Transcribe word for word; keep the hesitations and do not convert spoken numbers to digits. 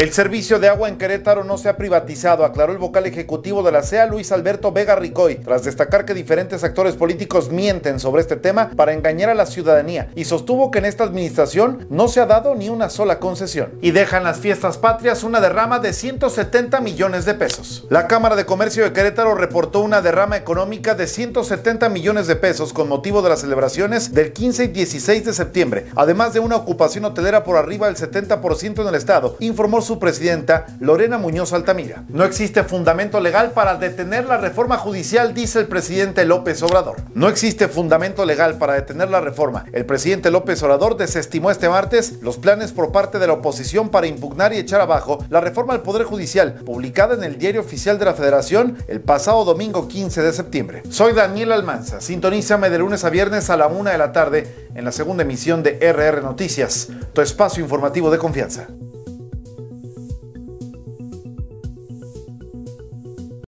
El servicio de agua en Querétaro no se ha privatizado, aclaró el vocal ejecutivo de la C E A, Luis Alberto Vega Ricoy, tras destacar que diferentes actores políticos mienten sobre este tema para engañar a la ciudadanía, y sostuvo que en esta administración no se ha dado ni una sola concesión. Y dejan las fiestas patrias una derrama de ciento setenta millones de pesos. La Cámara de Comercio de Querétaro reportó una derrama económica de ciento setenta millones de pesos con motivo de las celebraciones del quince y dieciséis de septiembre, además de una ocupación hotelera por arriba del setenta por ciento en el estado, informó su presidenta Lorena Muñoz Altamira. No existe fundamento legal para detener la reforma judicial, dice el presidente López Obrador. No existe fundamento legal para detener la reforma. El presidente López Obrador desestimó este martes los planes por parte de la oposición para impugnar y echar abajo la reforma al Poder Judicial, publicada en el Diario Oficial de la Federación el pasado domingo quince de septiembre. Soy Daniel Almanza. Sintonízame de lunes a viernes a la una de la tarde en la segunda emisión de R R Noticias, tu espacio informativo de confianza.